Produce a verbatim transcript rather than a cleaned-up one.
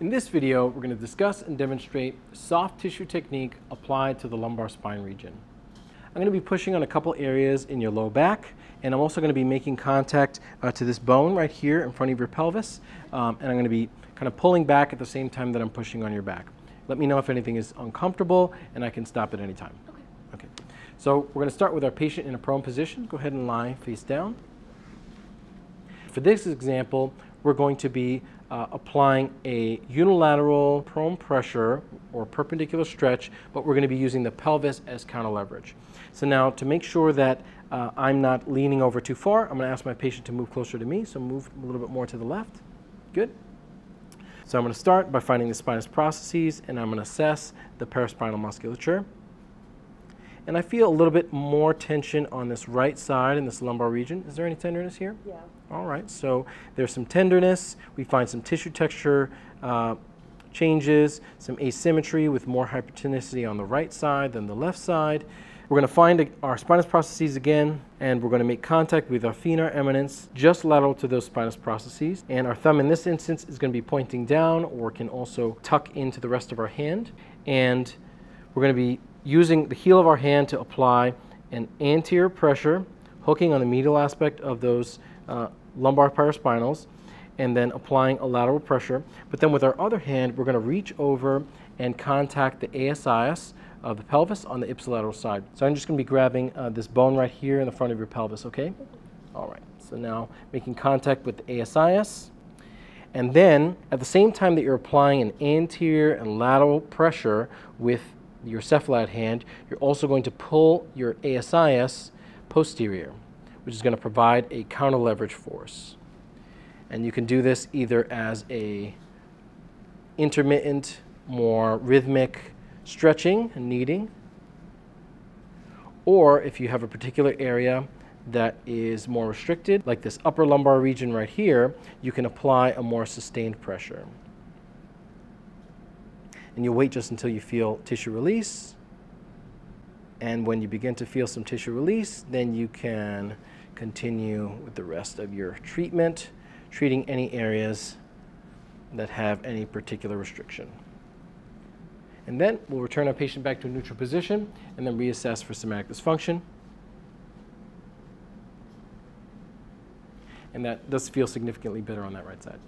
In this video, we're going to discuss and demonstrate soft tissue technique applied to the lumbar spine region. I'm going to be pushing on a couple areas in your low back, and I'm also going to be making contact uh, to this bone right here in front of your pelvis, um, and I'm going to be kind of pulling back at the same time that I'm pushing on your back. Let me know if anything is uncomfortable, and I can stop at any time. Okay. Okay. So we're going to start with our patient in a prone position. Go ahead and lie face down. For this example, we're going to be uh, applying a unilateral prone pressure or perpendicular stretch, but we're going to be using the pelvis as counter leverage. So now, to make sure that uh, I'm not leaning over too far, I'm going to ask my patient to move closer to me, so move a little bit more to the left. Good. So I'm going to start by finding the spinous processes, and I'm going to assess the paraspinal musculature. And I feel a little bit more tension on this right side in this lumbar region. Is there any tenderness here? Yeah. All right, so there's some tenderness. We find some tissue texture uh, changes, some asymmetry with more hypertonicity on the right side than the left side. We're going to find our spinous processes again, and we're going to make contact with our phenar eminence just lateral to those spinous processes. And our thumb in this instance is going to be pointing down, or can also tuck into the rest of our hand. And we're going to be using the heel of our hand to apply an anterior pressure, hooking on the medial aspect of those uh, lumbar paraspinals, and then applying a lateral pressure. But then with our other hand, we're going to reach over and contact the A S I S of the pelvis on the ipsilateral side. So I'm just going to be grabbing uh, this bone right here in the front of your pelvis, okay? All right, so now making contact with the A S I S. And then at the same time that you're applying an anterior and lateral pressure with your cephalad hand, you're also going to pull your A S I S posterior, which is going to provide a counter leverage force. And you can do this either as a intermittent, more rhythmic stretching and kneading, or if you have a particular area that is more restricted, like this upper lumbar region right here, you can apply a more sustained pressure. And you wait just until you feel tissue release. And when you begin to feel some tissue release, then you can continue with the rest of your treatment, treating any areas that have any particular restriction. And then we'll return our patient back to a neutral position and then reassess for somatic dysfunction. And that does feel significantly better on that right side.